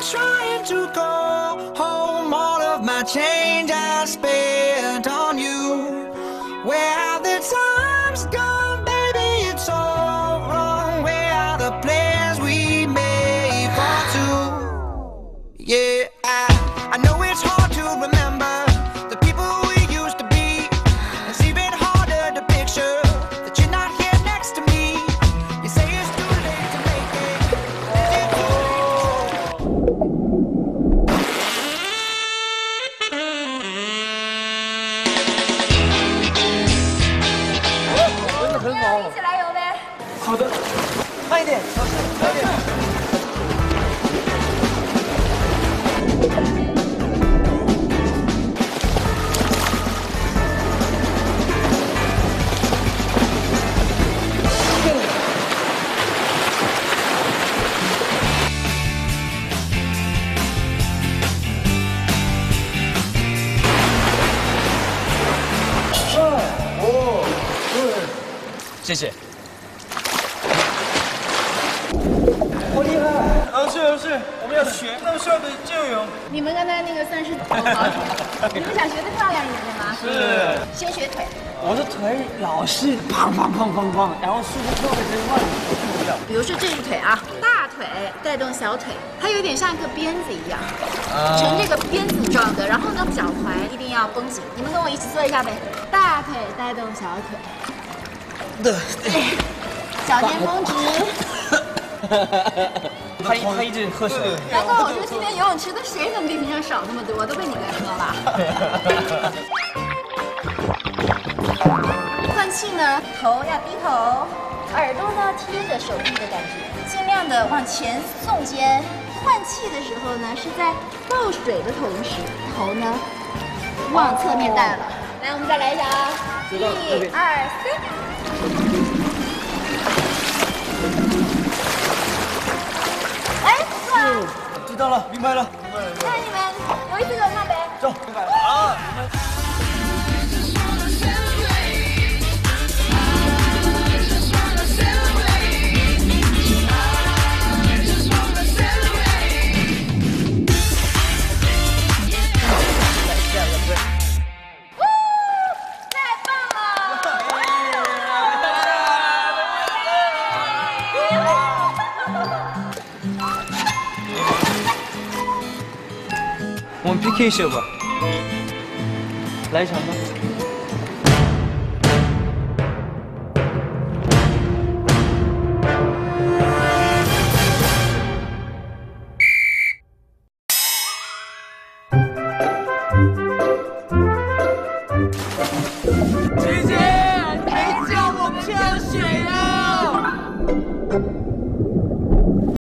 I'm trying to go home. All of my change I spent on you. Where have the times gone, baby? It's so wrong. Where are the plans we made for two? Yeah, I know it's hard to remember the people we used to be. It's even harder to picture that you're not here next to me. You say it's too late to make it. Is it too late to say？真的很好，一起来游呗。好的，慢一点，小心，慢一点。 谢谢。好厉害！是，我们要学那时候的旧泳。你们刚才那个算是土豪，你们想学的漂亮一点对吗？是。先学腿。我的腿老是砰砰砰砰砰，然后速度特别快，我受不了。比如说这是腿啊，大腿带动小腿，它有点像一个鞭子一样，呈这个鞭子状的。然后呢，脚踝一定要绷紧。你们跟我一起做一下呗，大腿带动小腿。 对，小天峰直。他一直喝水。难怪我说今天游泳池的水怎么比平常少那么多，都被你给喝了。换气呢，头要低头，耳朵呢贴着手臂的感觉，尽量的往前耸肩。换气的时候呢，是在倒水的同时，头呢往侧面带了。来，我们再来一下啊！1、2、3。 哎，错了！知道了，明白了。那你们我一起走看呗。走，明白了啊。我们 PK 一下吧，来一场吧。